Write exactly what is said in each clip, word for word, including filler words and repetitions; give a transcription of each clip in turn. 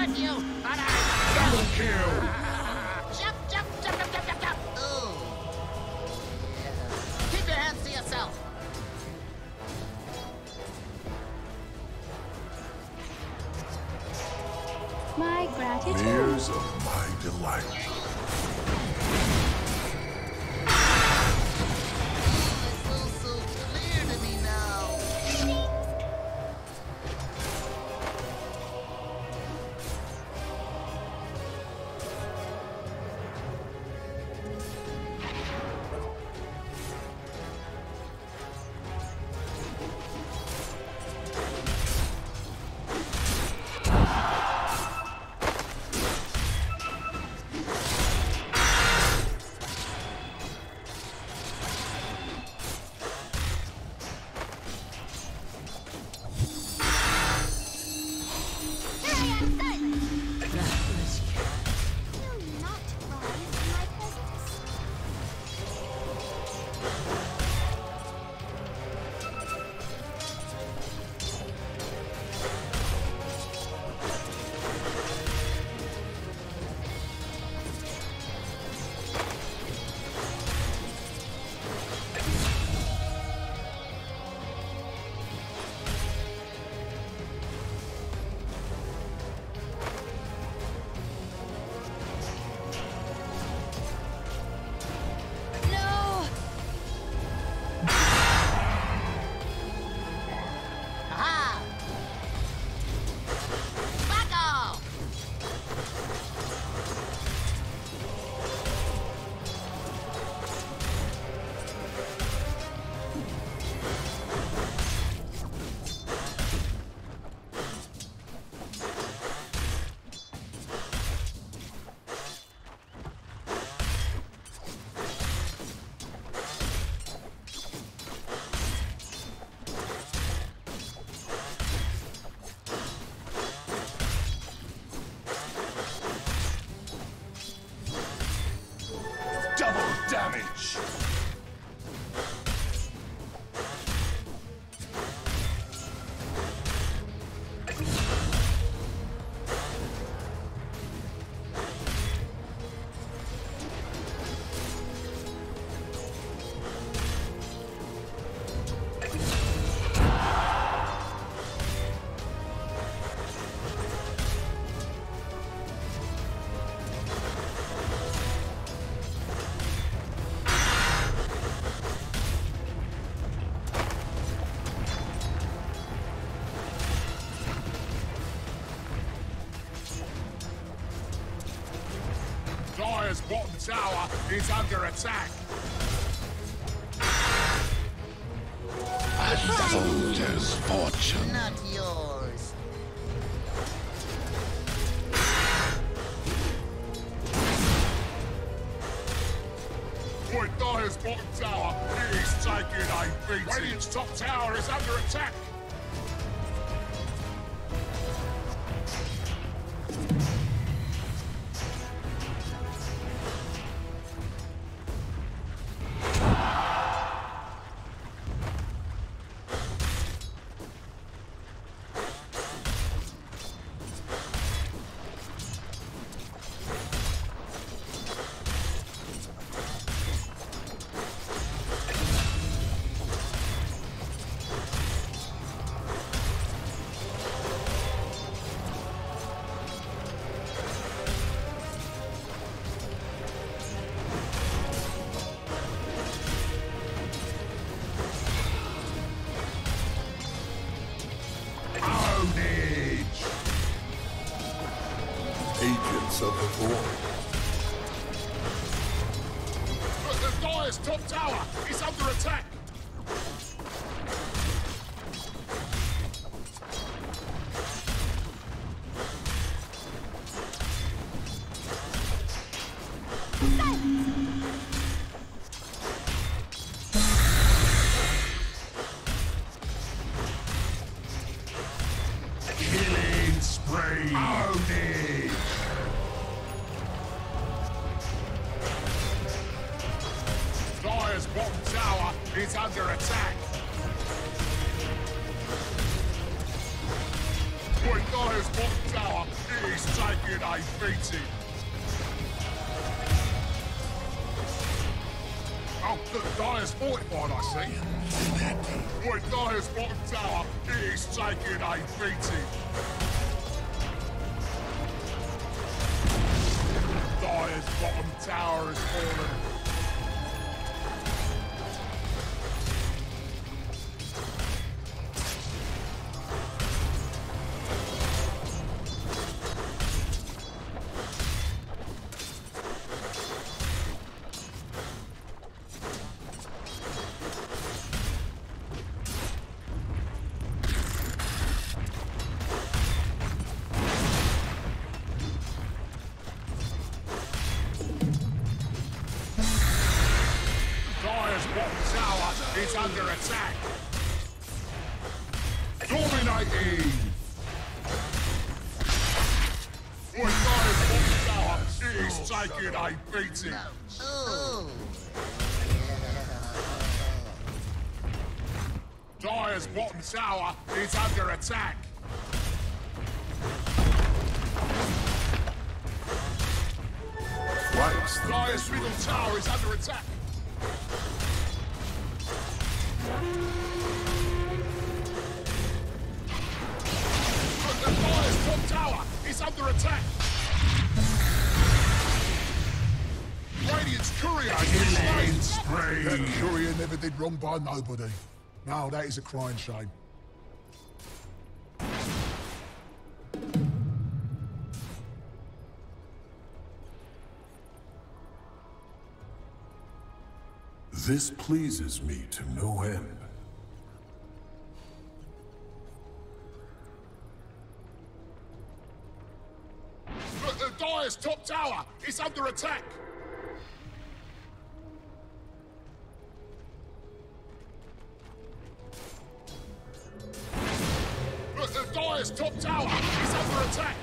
on you! But I... Double kill! Jump, jump, jump, jump, jump, jump, jump! Ooh! Keep your hands to yourself! My gratitude! Years of my delight! Damage! Courier's bottom tower is under attack. A soldier's fortune. Not yours. Courier's bottom tower is taking a beating. Radiant's top tower is under attack. Agents of the void. The Courier's top tower is under attack. Killing spree. Ownage. Courier's bottom tower is under attack. Courier's bottom tower is Like it, I hate it. Oh, look, the Dyer's fortified, I see. Boy, Dyer's bottom tower, it is taking a beating. Dyer's bottom tower has fallen. It's under attack. Dominating! Boy, Dyer's tower is taking a beating. Dyer's bottom tower is under attack. Dyer's middle tower is under attack. Under attack! Radiant's Courier is slain! Spray. That Courier never did wrong by nobody. No, that is a crying shame. This pleases me to no end. Dyer's top tower is under attack. Look, the Dyer's top tower is under attack.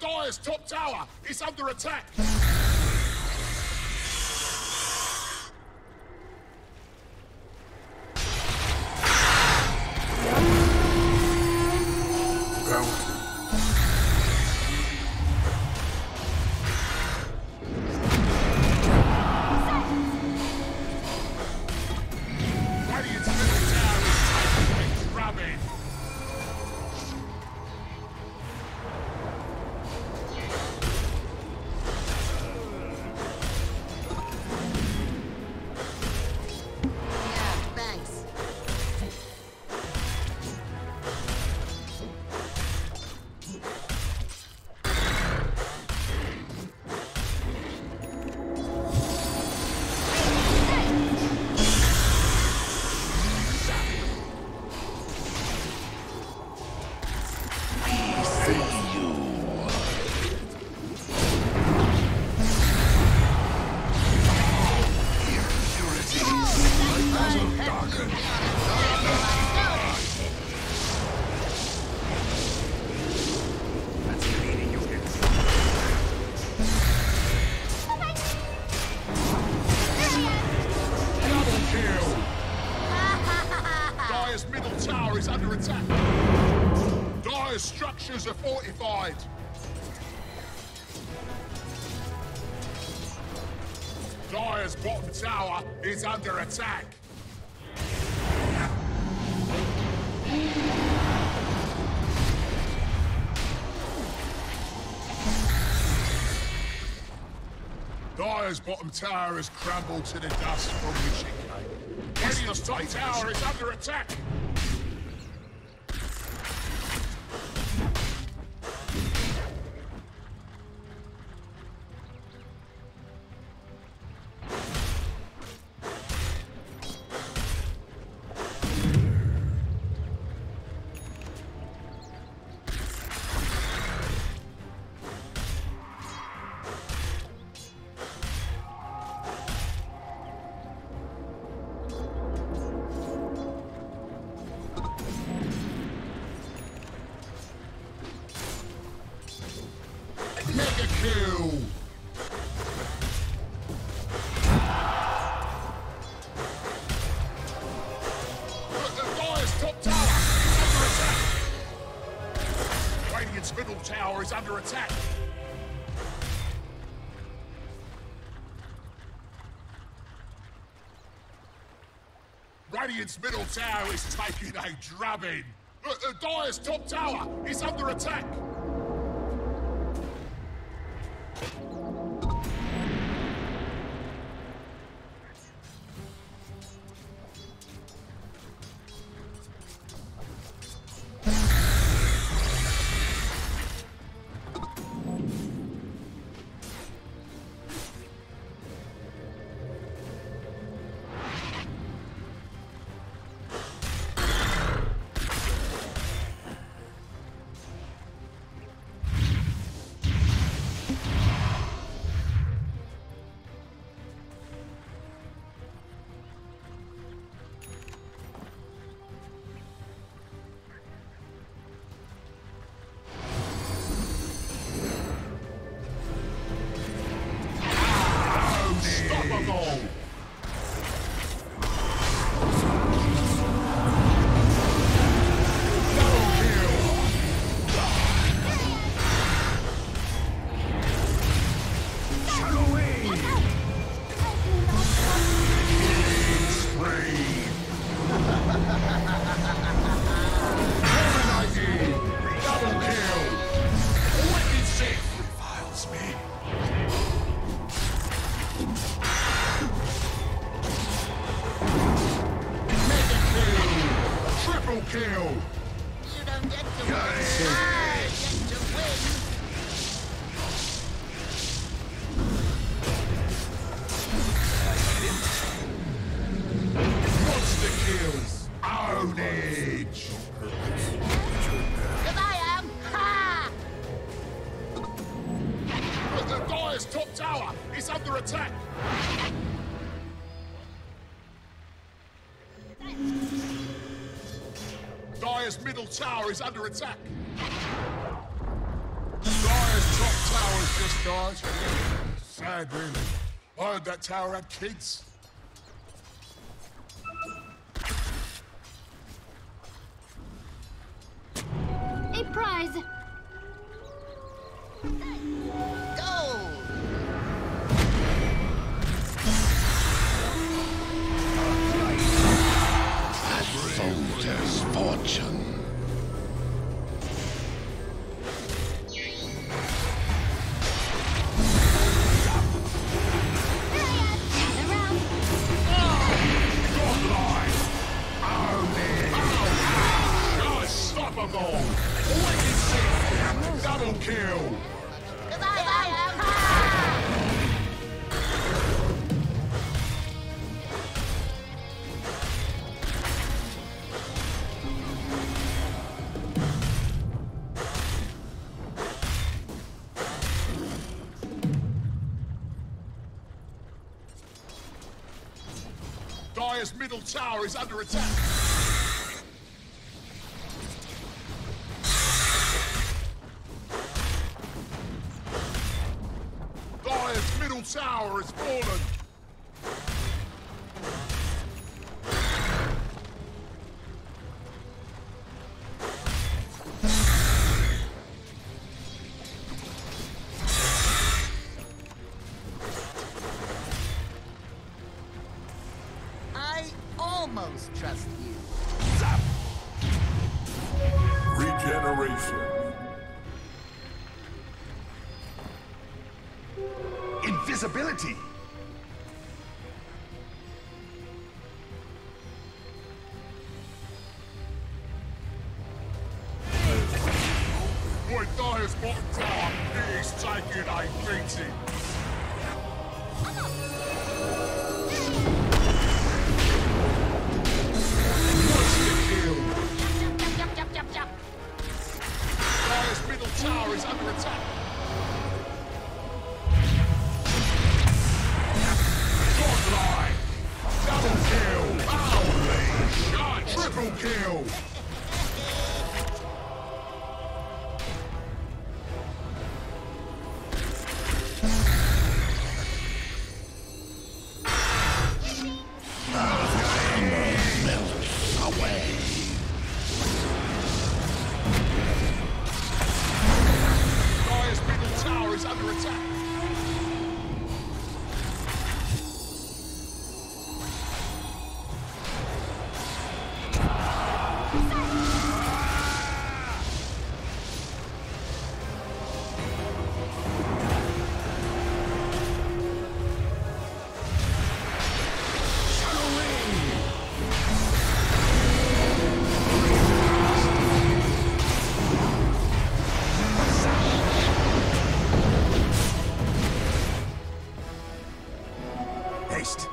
Dyer's top tower is under attack. Structures are fortified. Dyer's bottom tower is under attack. Dyer's bottom tower is crumbled to the dust from which it came. Radiant's top tower is under attack. is under attack. Radiant's middle tower is taking a drubbing. Uh, uh, Dire's top tower is under attack. Tower is under attack. Dyer's top tower has just died. Sad, really. I heard that tower had kids. A prize. Go! Soldier's fortune. Dyer's middle tower is under attack. Dyer's middle tower is fallen. Invisibility. Boy, Dyer's bottom tower is taking a beating. Dyer's middle tower is under attack. Christ!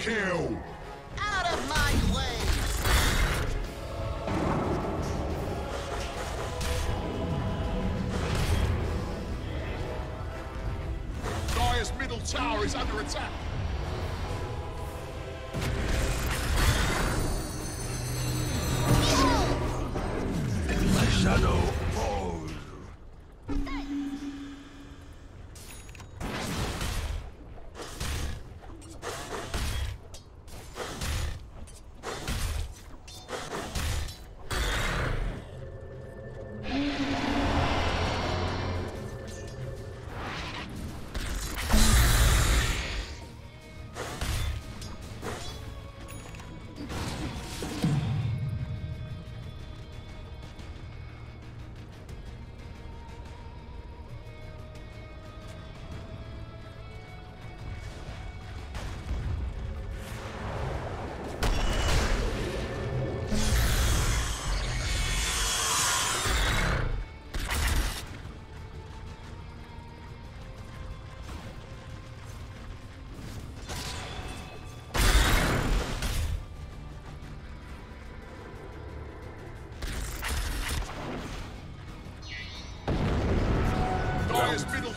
Kill! Out of my way! Dyer's middle tower is under attack! My shadow falls!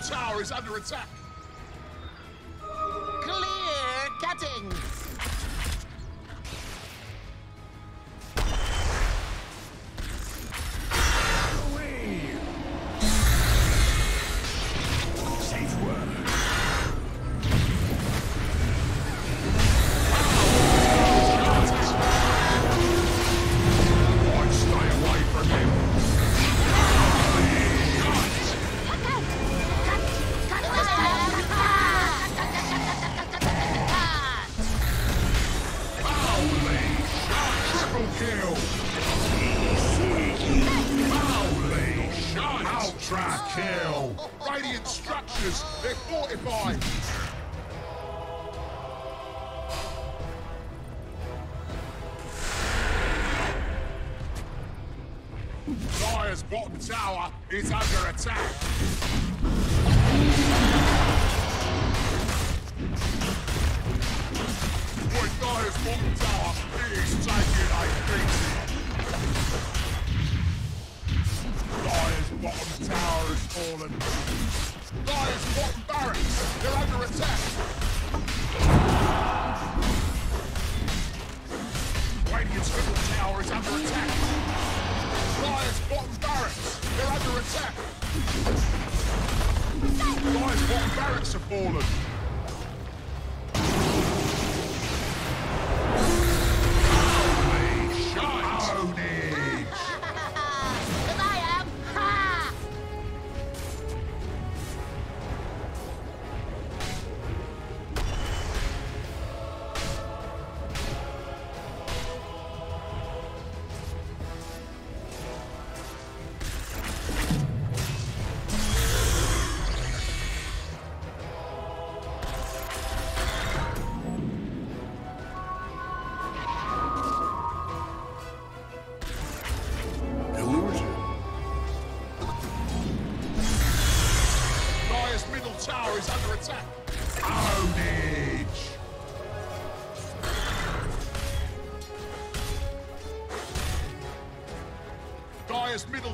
Tower is under attack. Clear cutting. Radiant structures, they're fortified! Dyer's bottom tower is under attack! Boy, Dyer's bottom tower is taking a beating! Dyer's bottom tower has fallen! Dyer's bottom barracks, they're under attack! Radiant's middle tower is under attack! Dyer's bottom barracks, they're under attack! Dyer's bottom barracks have fallen! Tower is under attack. Carnage! Dyer's middle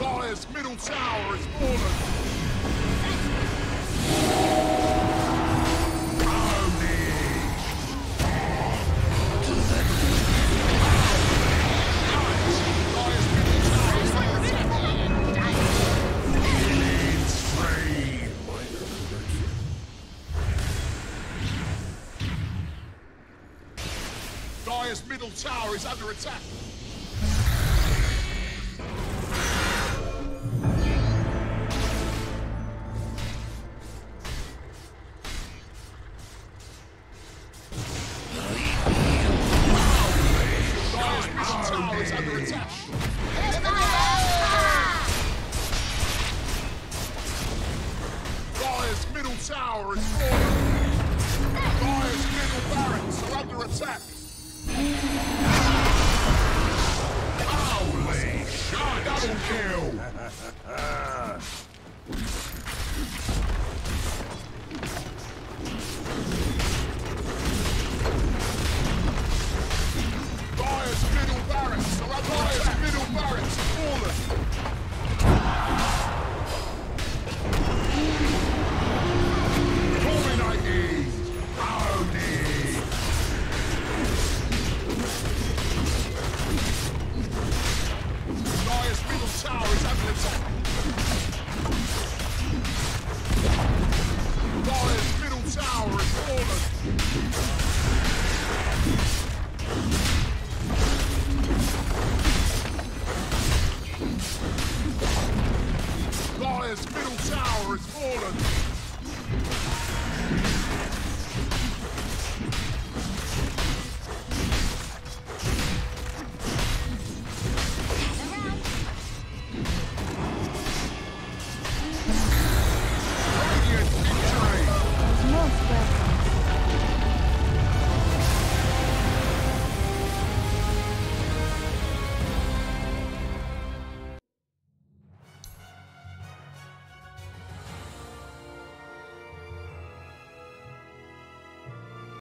Dyer's middle tower is fallen. Carnage! Dyer's middle tower is under attack. tower is falling. Dyer's middle barracks are under attack. Holy shit! Double kill! Dyer's middle barracks are under Dyer's attack. Dyer's middle barracks have fallen. Dyer's middle tower is under attack. Dyer's middle tower is fallen. Dyer's middle tower is fallen.